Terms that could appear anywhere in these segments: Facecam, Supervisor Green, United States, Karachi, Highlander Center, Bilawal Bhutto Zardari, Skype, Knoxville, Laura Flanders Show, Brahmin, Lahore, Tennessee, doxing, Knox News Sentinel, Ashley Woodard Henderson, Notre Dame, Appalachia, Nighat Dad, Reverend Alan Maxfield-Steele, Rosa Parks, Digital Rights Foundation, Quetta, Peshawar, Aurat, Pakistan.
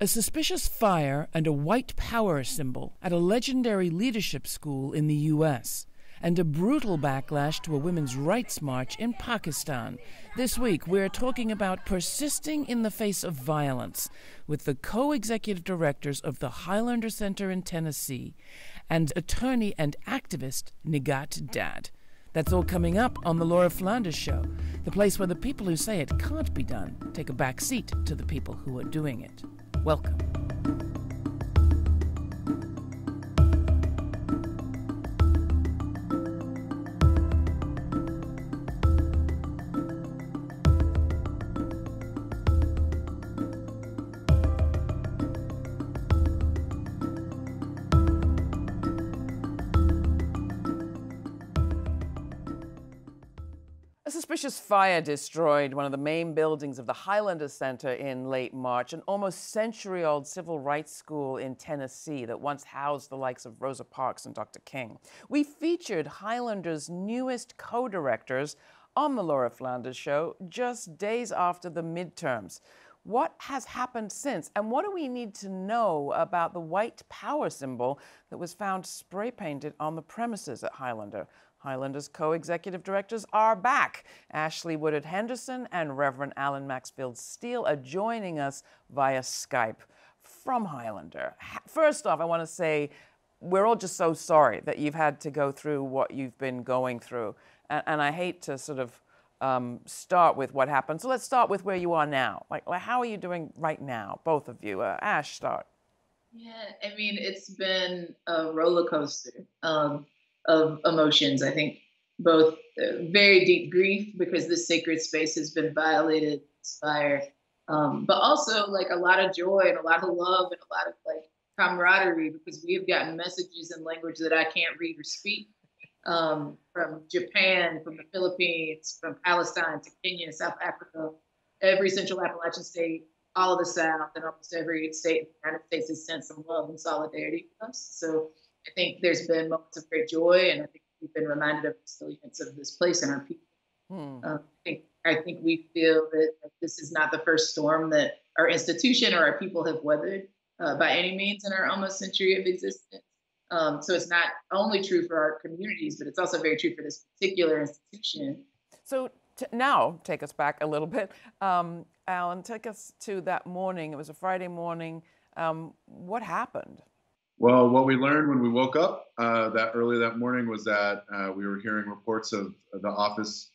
A suspicious fire and a white power symbol at a legendary leadership school in the U.S. and a brutal backlash to a women's rights march in Pakistan. This week, we're talking about persisting in the face of violence with the co-executive directors of the Highlander Center in Tennessee and attorney and activist Nighat Dad. That's all coming up on The Laura Flanders Show, the place where the people who say it can't be done take a back seat to the people who are doing it. Welcome. A suspicious fire destroyed one of the main buildings of the Highlander Center in late March, an almost century-old civil rights school in Tennessee that once housed the likes of Rosa Parks and Dr. King. We featured Highlander's newest co-directors on The Laura Flanders Show just days after the midterms. What has happened since, and what do we need to know about the white power symbol that was found spray-painted on the premises at Highlander? Highlander's co-executive directors are back. Ashley Woodard Henderson and Reverend Alan Maxfield-Steele are joining us via Skype from Highlander. First off, I want to say we're all just so sorry that you've had to go through what you've been going through. And I hate to sort of start with what happened. So let's start with where you are now. Like how are you doing right now, both of you? Ash, start. Yeah, I mean, it's been a roller coaster. Of emotions. I think both very deep grief because this sacred space has been violated, inspired, but also like a lot of joy and a lot of love and a lot of like camaraderie because we have gotten messages in language that I can't read or speak from Japan, from the Philippines, from Palestine to Kenya, South Africa, every Central Appalachian state, all of the South, and almost every state in the United States has sent some love and solidarity to us. So I think there's been moments of great joy, and I think we've been reminded of the resilience of this place and our people. I think we feel that this is not the first storm that our institution or our people have weathered by any means in our almost century of existence. So it's not only true for our communities, but it's also very true for this particular institution. So now take us back a little bit. Alan, take us to that morning. It was a Friday morning. What happened? Well, what we learned when we woke up early that morning was that we were hearing reports of the office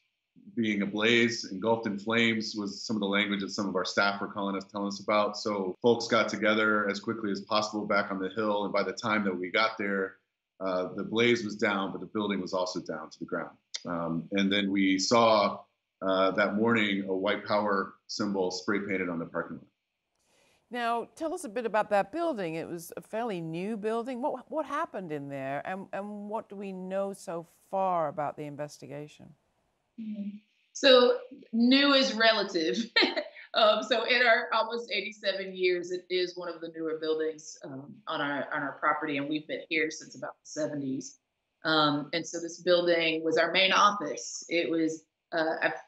being ablaze, engulfed in flames, was some of the language that some of our staff were telling us about. So folks got together as quickly as possible back on the hill, and by the time that we got there, the blaze was down, but the building was also down to the ground. And then we saw that morning a white power symbol spray painted on the parking lot. Now, tell us a bit about that building. It was a fairly new building. What happened in there, and what do we know so far about the investigation? So, new is relative. So, in our almost 87 years, it is one of the newer buildings on our property, and we've been here since about the 70s. And so, this building was our main office. It was.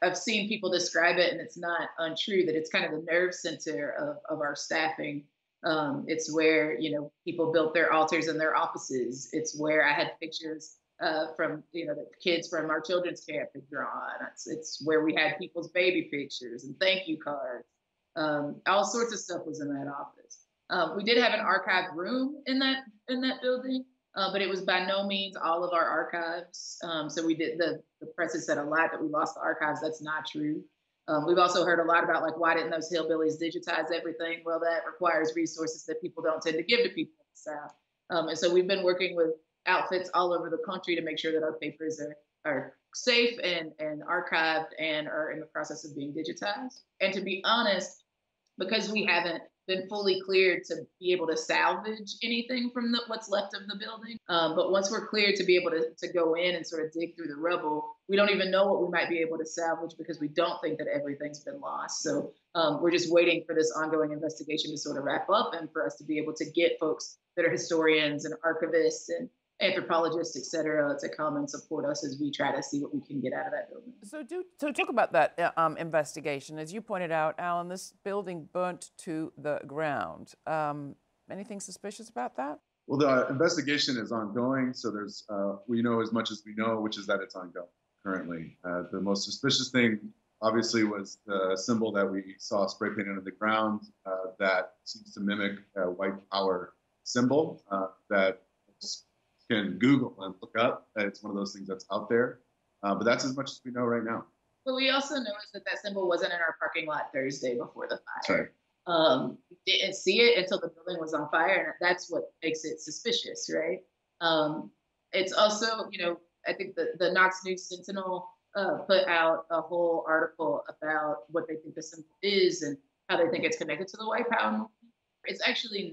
I've seen people describe it, and it's not untrue that it's kind of the nerve center of our staffing. It's where, you know, people built their altars in their offices. It's where I had pictures from, you know, the kids from our children's camp had drawn. It's where we had people's baby pictures and thank you cards. All sorts of stuff was in that office. We did have an archive room in that building. But it was by no means all of our archives. So we did, the press has said a lot that we lost the archives. That's not true. We've also heard a lot about like, why didn't those hillbillies digitize everything? Well, that requires resources that people don't tend to give to people in the South. And so we've been working with outfits all over the country to make sure that our papers are safe and archived and are in the process of being digitized. And to be honest, because we haven't been fully cleared to be able to salvage anything from what's left of the building. But once we're cleared to be able to go in and sort of dig through the rubble, we don't even know what we might be able to salvage because we don't think that everything's been lost. So we're just waiting for this ongoing investigation to sort of wrap up and for us to be able to get folks that are historians and archivists and anthropologists, etc., to come and support us as we try to see what we can get out of that building. So talk about that investigation. As you pointed out, Alan, this building burnt to the ground. Anything suspicious about that? Well, the investigation is ongoing, so there's we know as much as we know, which is that it's ongoing currently. The most suspicious thing, obviously, was the symbol that we saw spray painted on the ground that seems to mimic a white power symbol that can Google and look up. It's one of those things that's out there, but that's as much as we know right now. But we also noticed that that symbol wasn't in our parking lot Thursday before the fire. Right. Didn't see it until the building was on fire, and that's what makes it suspicious, right? It's also, you know, I think the Knox News Sentinel put out a whole article about what they think the symbol is and how they think it's connected to the White Power. It's actually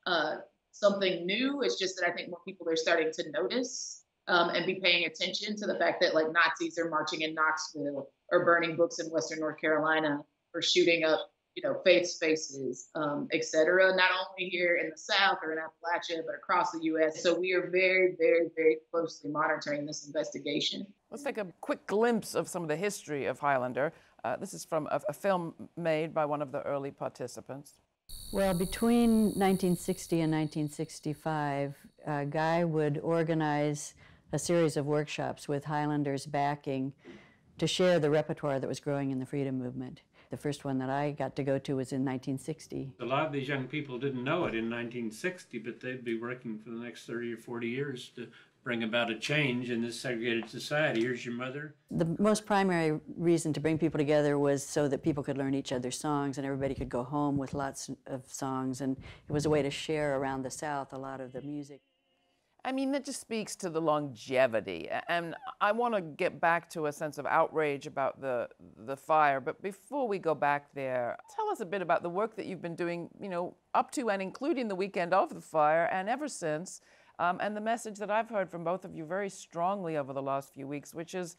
not something new. It's just that I think more people are starting to notice and be paying attention to the fact that, like, Nazis are marching in Knoxville or burning books in Western North Carolina or shooting up, you know, faith spaces, etc. Not only here in the South or in Appalachia, but across the U.S. So we are very, very, very closely monitoring this investigation. Let's take a quick glimpse of some of the history of Highlander. This is from a film made by one of the early participants. Well, between 1960 and 1965, Guy would organize a series of workshops with Highlanders backing to share the repertoire that was growing in the freedom movement. The first one that I got to go to was in 1960. A lot of these young people didn't know it in 1960, but they'd be working for the next 30 or 40 years to bring about a change in this segregated society. Here's your mother. The most primary reason to bring people together was so that people could learn each other's songs and everybody could go home with lots of songs, and it was a way to share around the South a lot of the music. I mean, that just speaks to the longevity, and I want to get back to a sense of outrage about the fire, but before we go back there, tell us a bit about the work that you've been doing, you know, up to and including the weekend of the fire and ever since, and the message that I've heard from both of you very strongly over the last few weeks, which is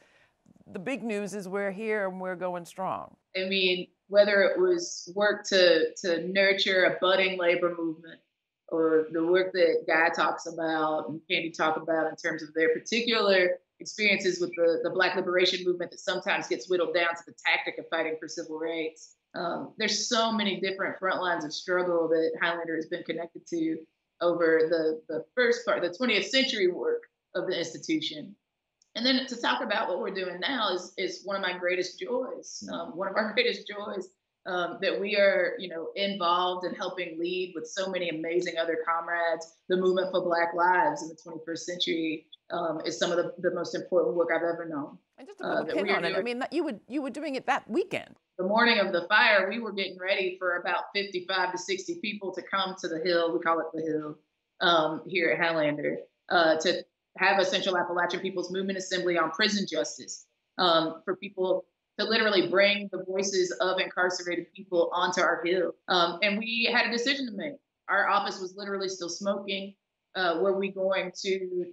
the big news is we're here and we're going strong. I mean, whether it was work to nurture a budding labor movement, or the work that Guy talks about and Candy talk about in terms of their particular experiences with the Black liberation movement that sometimes gets whittled down to the tactic of fighting for civil rights. There's so many different front lines of struggle that Highlander has been connected to over the first part, the 20th century work of the institution. And then to talk about what we're doing now is one of my greatest joys, that we are, you know, involved in helping lead with so many amazing other comrades. The movement for Black lives in the 21st century is some of the most important work I've ever known. And just to put a pin on it, I mean, you were doing it that weekend. The morning of the fire, we were getting ready for about 55 to 60 people to come to the Hill. We call it the Hill here at Highlander to have a Central Appalachian People's Movement Assembly on prison justice for people to literally bring the voices of incarcerated people onto our Hill. And we had a decision to make. Our office was literally still smoking. Were we going to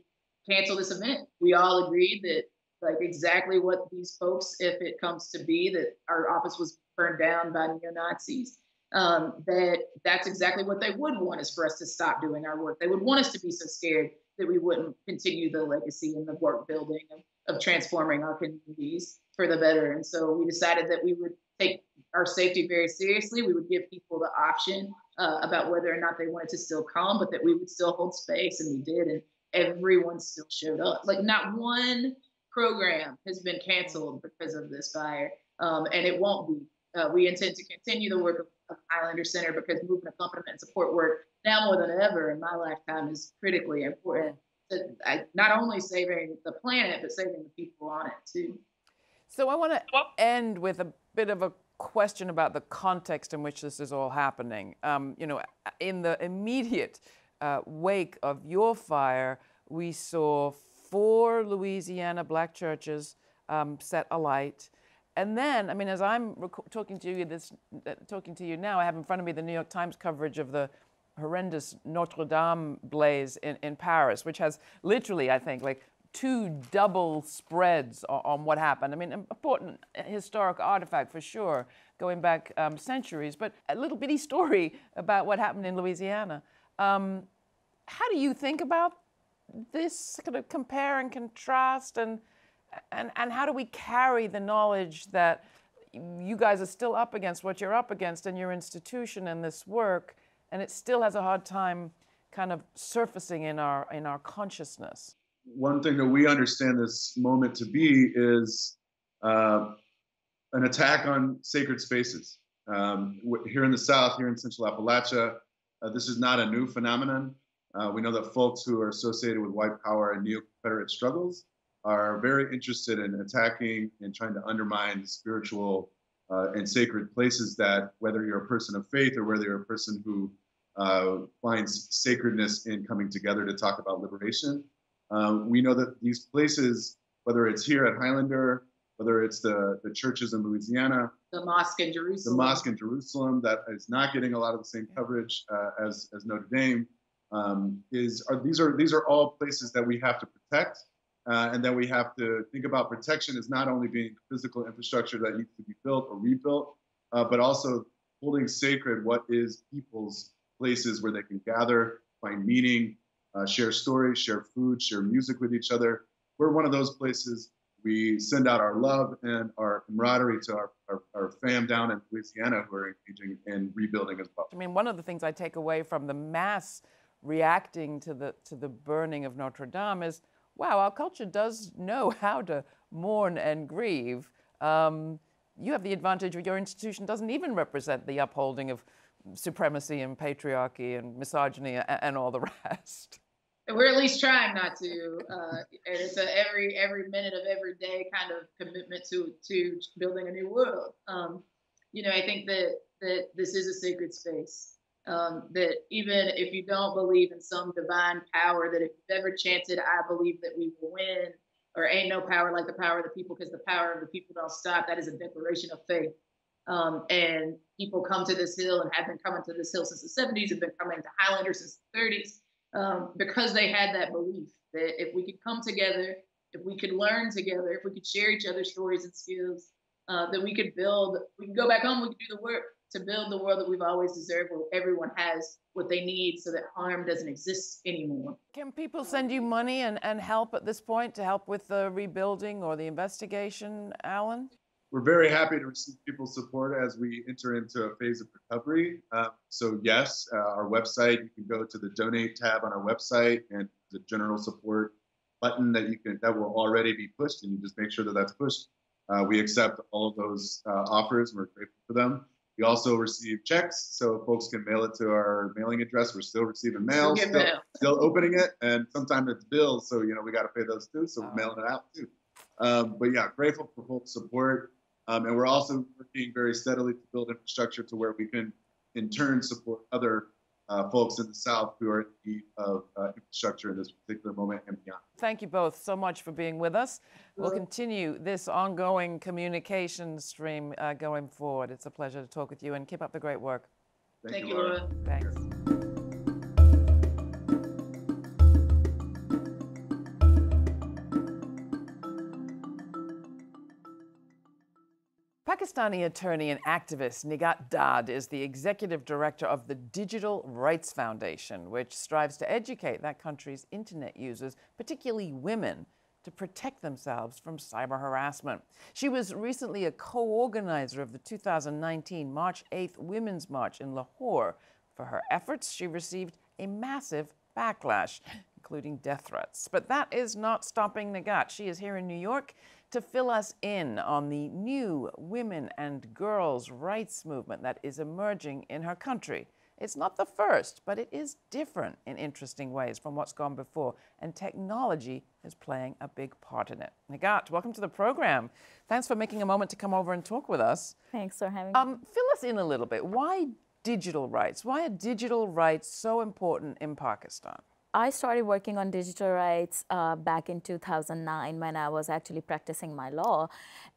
cancel this event? We all agreed that, like, exactly what these folks, if it comes to be that our office was burned down by neo-Nazis, that's exactly what they would want, is for us to stop doing our work. They would want us to be so scared that we wouldn't continue the legacy and the work building of transforming our communities for the better. And so we decided that we would take our safety very seriously. We would give people the option about whether or not they wanted to still come, but that we would still hold space, and we did, and everyone still showed up. Like, not one program has been canceled because of this fire, and it won't be. We intend to continue the work of Highlander Center, because movement accompaniment and support work, now more than ever in my lifetime, is critically important to not only saving the planet, but saving the people on it too. So I want to end with a bit of a question about the context in which this is all happening. You know, in the immediate wake of your fire, we saw 4 Louisiana Black churches set alight, and then, I mean, as I'm talking to you now, I have in front of me the New York Times coverage of the horrendous Notre Dame blaze in Paris, which has literally, I think, like 2 double spreads on what happened. I mean, an important historic artifact for sure, going back centuries, but a little bitty story about what happened in Louisiana. How do you think about this kind of compare and contrast and how do we carry the knowledge that you guys are still up against what you're up against in your institution and this work, and it still has a hard time kind of surfacing in our consciousness? One thing that we understand this moment to be is an attack on sacred spaces. Here in the South, here in Central Appalachia, this is not a new phenomenon. We know that folks who are associated with white power and neo-Confederate struggles are very interested in attacking and trying to undermine the spiritual and sacred places that, whether you're a person of faith or whether you're a person who finds sacredness in coming together to talk about liberation. We know that these places, whether it's here at Highlander, whether it's the churches in Louisiana, the mosque in Jerusalem, that is not getting a lot of the same coverage as Notre Dame, these are all places that we have to protect, and that we have to think about protection as not only being physical infrastructure that needs to be built or rebuilt, but also holding sacred what is people's places where they can gather, find meaning, share stories, share food, share music with each other. We're one of those places. We send out our love and our camaraderie to our fam down in Louisiana who are engaging in rebuilding as well. I mean, one of the things I take away from the mass reacting to the burning of Notre Dame is, wow, our culture does know how to mourn and grieve. You have the advantage of your institution doesn't even represent the upholding of supremacy and patriarchy and misogyny and all the rest. We're at least trying not to. And it's a every minute of every day kind of commitment to building a new world. You know, I think that this is a sacred space. That even if you don't believe in some divine power, that if you've ever chanted, "I believe that we will win," or "Ain't no power like the power of the people," because the power of the people don't stop, that is a declaration of faith. And people come to this hill and have been coming to this hill since the 70s, have been coming to Highlander since the 30s, because they had that belief that if we could come together, if we could learn together, if we could share each other's stories and skills, that we could build, we could go back home, we could do the work to build the world that we've always deserved, where everyone has what they need so that harm doesn't exist anymore. Can people send you money and help at this point to help with the rebuilding or the investigation, Alan? We're very happy to receive people's support as we enter into a phase of recovery. So yes, our website, you can go to the donate tab on our website and the general support button that will already be pushed, and you just make sure that that's pushed. We accept all of those offers, and we're grateful for them. We also receive checks, so folks can mail it to our mailing address. We're still receiving mail, still opening it, and sometimes it's bills, so you know we got to pay those too, so we're mailing it out too. But yeah, grateful for folks' support, and we're also working very steadily to build infrastructure to where we can, in turn, support other folks in the South who are in need of infrastructure in this particular moment and beyond. Thank you both so much for being with us. We'll continue this ongoing communication stream going forward. It's a pleasure to talk with you, and keep up the great work. Thank you, Laura. Thanks. Pakistani attorney and activist Nighat Dad is the executive director of the Digital Rights Foundation, which strives to educate that country's internet users, particularly women, to protect themselves from cyber harassment. She was recently a co-organizer of the 2019 March 8th Women's March in Lahore. For her efforts, she received a massive backlash, including death threats. But that is not stopping Nighat. She is here in New York to fill us in on the new women and girls' rights movement that is emerging in her country. It's not the first, but it is different in interesting ways from what's gone before, and technology is playing a big part in it. Nighat, welcome to the program. Thanks for making a moment to come over and talk with us. Thanks for having me. Fill us in a little bit. Why digital rights? Why are digital rights so important in Pakistan? I started working on digital rights back in 2009 when I was actually practicing my law.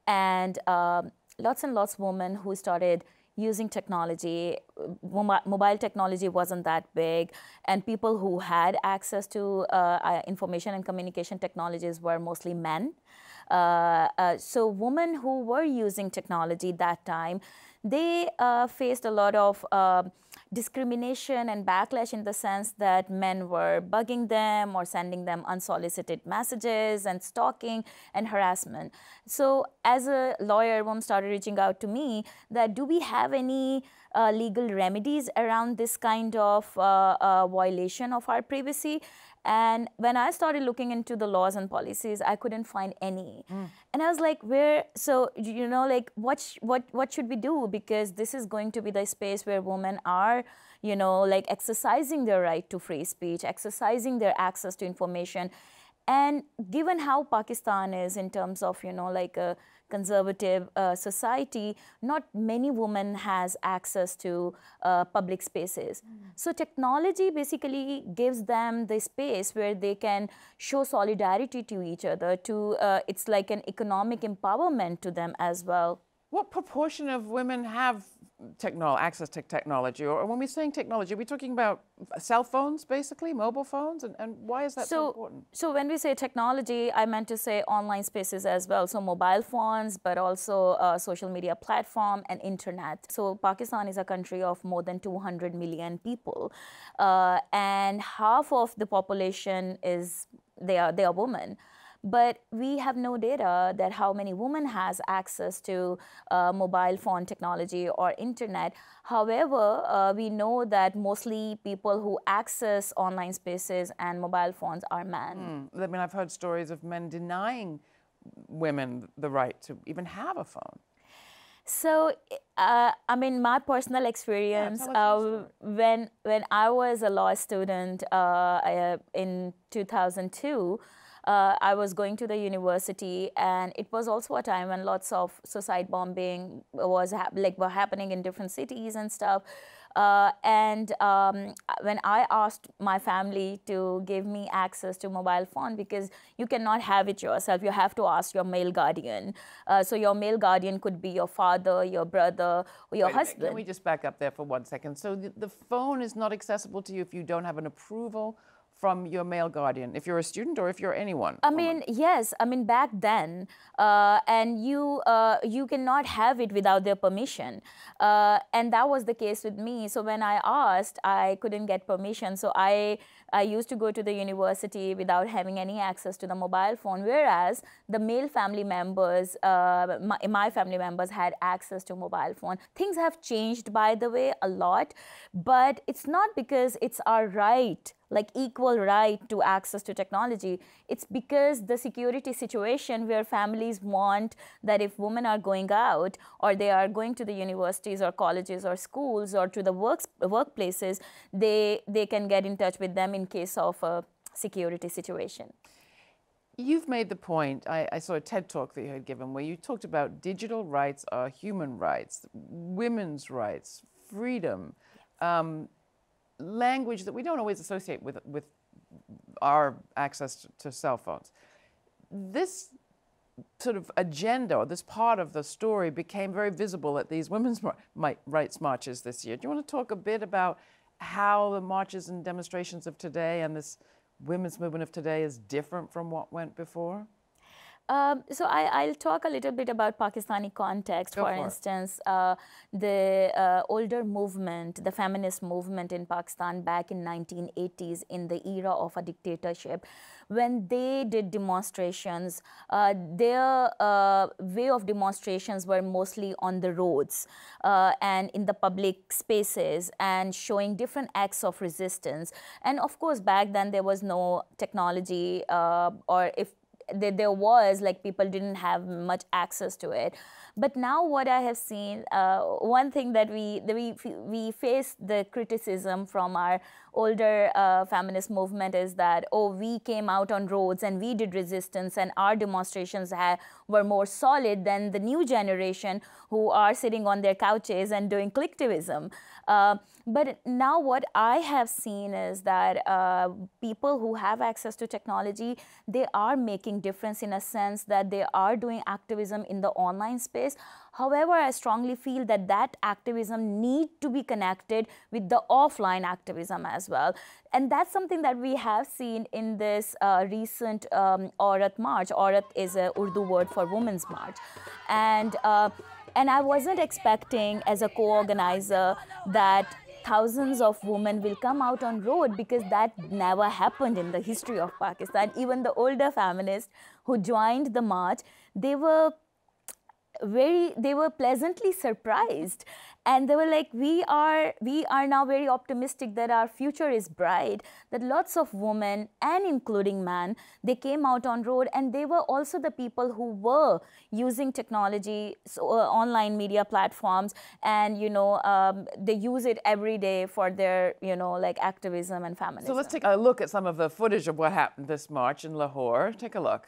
And lots of women who started using technology, mobile technology wasn't that big, and people who had access to information and communication technologies were mostly men. So women who were using technology that time, they faced a lot of discrimination and backlash in the sense that men were bugging them or sending them unsolicited messages and stalking and harassment. So as a lawyer, women started reaching out to me that do we have any legal remedies around this kind of violation of our privacy? And when I started looking into the laws and policies, I couldn't find any. Mm. And I was like, where, so, you know, like, what should we do? Because this is going to be the space where women are, you know, like, exercising their right to free speech, exercising their access to information. And given how Pakistan is in terms of, you know, like a conservative society, not many women has access to public spaces. Mm. So technology basically gives them the space where they can show solidarity to each other, to it's like an economic empowerment to them as well. What proportion of women have access to technology? Or when we're saying technology, are we talking about cell phones, basically, mobile phones? And why is that so important? So when we say technology, I meant to say online spaces as well. So mobile phones, but also social media platform and internet. So Pakistan is a country of more than 200 million people. And half of the population is, they are women. But we have no data that how many women has access to mobile phone technology or internet. However, we know that mostly people who access online spaces and mobile phones are men. Mm. I mean, I've heard stories of men denying women the right to even have a phone. So, I mean, my personal experience, when I was a law student in 2002, I was going to the university, and it was also a time when lots of suicide bombing was were happening in different cities and stuff. When I asked my family to give me access to mobile phone, because you cannot have it yourself, you have to ask your male guardian. So your male guardian could be your father, your brother, or your husband. Can we just back up there for 1 second? So the phone is not accessible to you if you don't have an approval from your male guardian, if you're a student or if you're anyone? I mean, yes. I mean, back then, and you cannot have it without their permission. And that was the case with me. So when I asked, I couldn't get permission. So I used to go to the university without having any access to the mobile phone, whereas the male family members, my family members had access to mobile phone. Things have changed, by the way, a lot, but it's not because it's our right, like equal right to access to technology. It's because the security situation where families want that if women are going out or they are going to the universities or colleges or schools or to the workplaces, they can get in touch with them in case of a security situation. You've made the point, I saw a TED Talk that you had given where you talked about digital rights are human rights, women's rights, freedom, language that we don't always associate with our access to cell phones. This sort of agenda, or this part of the story, became very visible at these women's rights marches this year. Do you want to talk a bit about how the marches and demonstrations of today and this women's movement of today is different from what went before? So I'll talk a little bit about Pakistani context. For instance, the older movement, the feminist movement in Pakistan back in 1980s in the era of a dictatorship, when they did demonstrations, their way of demonstrations were mostly on the roads and in the public spaces and showing different acts of resistance. And of course, back then there was no technology or if there was, like, people didn't have much access to it. But now what I have seen, one thing that we face the criticism from our older feminist movement is that, oh, we came out on roads and we did resistance and our demonstrations were more solid than the new generation who are sitting on their couches and doing clicktivism. But now what I have seen is that people who have access to technology, they are making difference in a sense that they are doing activism in the online space. However, I strongly feel that that activism needs to be connected with the offline activism as well. And that's something that we have seen in this recent Aurat march. Aurat is an Urdu word for women's march. And I wasn't expecting as a co-organizer that thousands of women will come out on road, because that never happened in the history of Pakistan. Even the older feminists who joined the march, they were pleasantly surprised, and they were like, we are now very optimistic that our future is bright, that lots of women, and including men, they came out on road, and they were also the people who were using technology, so, online media platforms, and they use it every day for their activism and feminism. So let's take a look at some of the footage of what happened this march in Lahore. Take a look.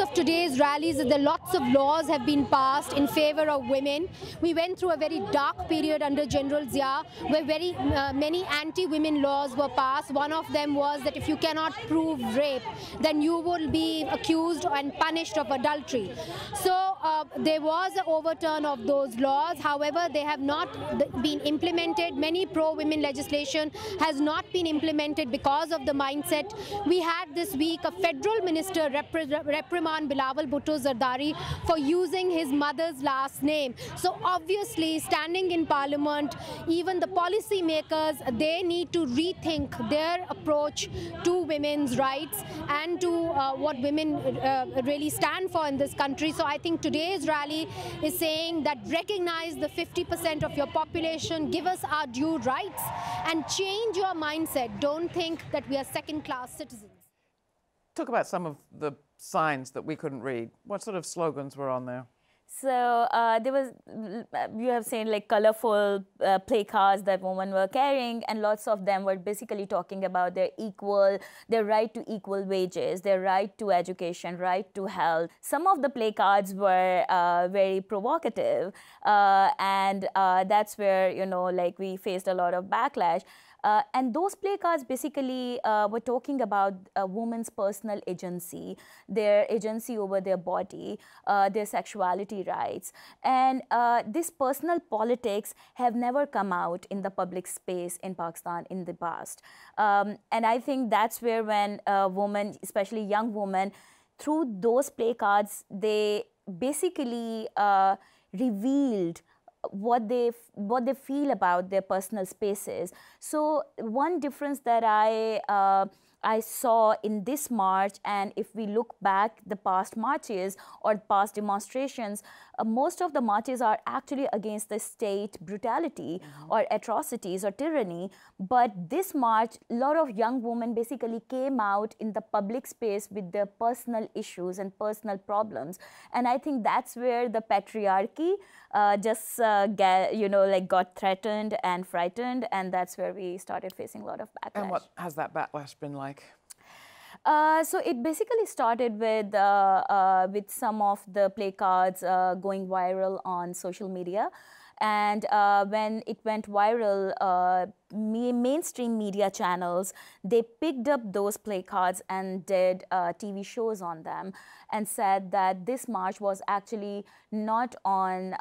Of today's rallies is that lots of laws have been passed in favor of women. We went through a very dark period under General Zia, where very many anti-women laws were passed. One of them was that if you cannot prove rape, then you will be accused and punished of adultery. So there was an overturn of those laws. However, they have not been implemented. Many pro-women legislation has not been implemented because of the mindset. We had this week a federal minister reprimand Bilawal Bhutto Zardari for using his mother's last name. So obviously, standing in parliament, even the policy makers, they need to rethink their approach to women's rights and to what women really stand for in this country. So I think today's rally is saying that recognize the 50% of your population, give us our due rights, and change your mindset. Don't think that we are second-class citizens. Talk about some of the signs that we couldn't read. What sort of slogans were on there? So there was, you have seen, like, colorful placards that women were carrying, and lots of them were basically talking about their right to equal wages, their right to education, right to health. Some of the placards were very provocative, and that's where, we faced a lot of backlash. And those placards basically were talking about a woman's personal agency, their agency over their body, their sexuality rights. And this personal politics have never come out in the public space in Pakistan in the past. And I think that's where, when women, especially young women, through those placards, they basically revealed what they feel about their personal spaces. So one difference that I saw in this march, and if we look back the past marches or past demonstrations, most of the marches are actually against the state brutality or atrocities or tyranny. But this march, a lot of young women basically came out in the public space with their personal issues and personal problems. And I think that's where the patriarchy got threatened and frightened, and that's where we started facing a lot of backlash. And what has that backlash been like? So it basically started with some of the placards going viral on social media. And when it went viral, mainstream media channels, they picked up those placards and did TV shows on them, and said that this march was actually not on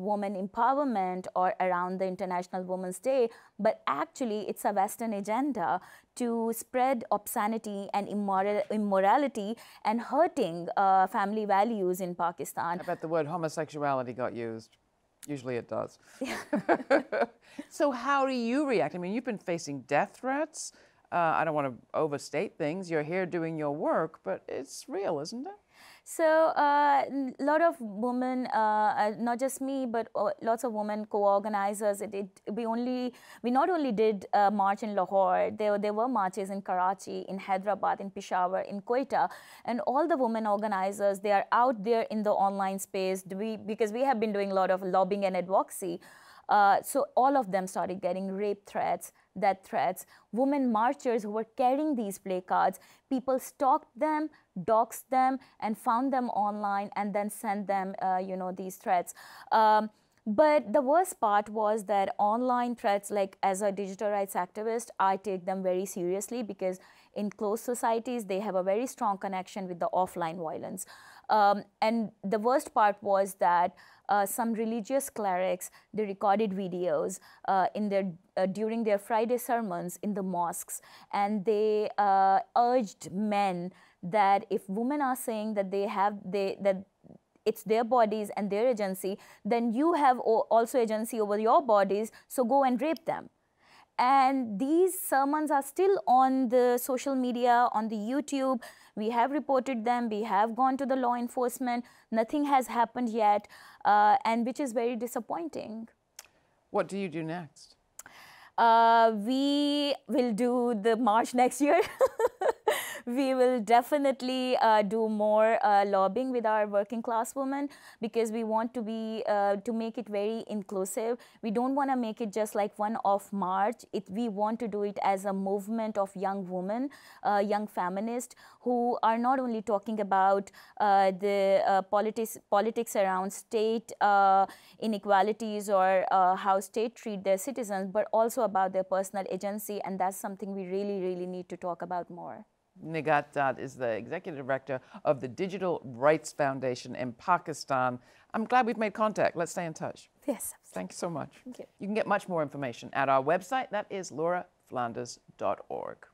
woman empowerment or around the International Women's Day, but actually it's a Western agenda to spread obscenity and immorality and hurting family values in Pakistan. I bet the word homosexuality got used. Usually it does. So how do you react? I mean, you've been facing death threats. I don't want to overstate things. You're here doing your work, but it's real, isn't it? So a lot of women, not just me, but lots of women co-organizers. We not only did a march in Lahore. There were marches in Karachi, in Hyderabad, in Peshawar, in Quetta, and all the women organizers, they are out there in the online space. Because we have been doing a lot of lobbying and advocacy. So all of them started getting rape threats, death threats, women marchers who were carrying these placards. People stalked them, doxed them, and found them online, and then sent them, these threats. But the worst part was that online threats, like as a digital rights activist, I take them very seriously because in closed societies, they have a very strong connection with the offline violence. And the worst part was that some religious clerics, they recorded videos during their Friday sermons in the mosques, and they urged men that if women are saying that that it's their bodies and their agency, then you have also agency over your bodies, so go and rape them. And these sermons are still on the social media, on the YouTube. We have reported them, we have gone to the law enforcement, nothing has happened yet, and which is very disappointing. What do you do next? We will do the march next year. We will definitely do more lobbying with our working class women, because we want to be to make it very inclusive. We don't want to make it just like one-off march. We want to do it as a movement of young women, young feminists, who are not only talking about the politics around state inequalities or how state treat their citizens, but also about their personal agency, and that's something we really, really need to talk about more. Nighat Dad is the executive director of the Digital Rights Foundation in Pakistan. I'm glad we've made contact. Let's stay in touch. Yes. Absolutely. Thank you so much. Thank you. You can get much more information at our website. That is lauraflanders.org.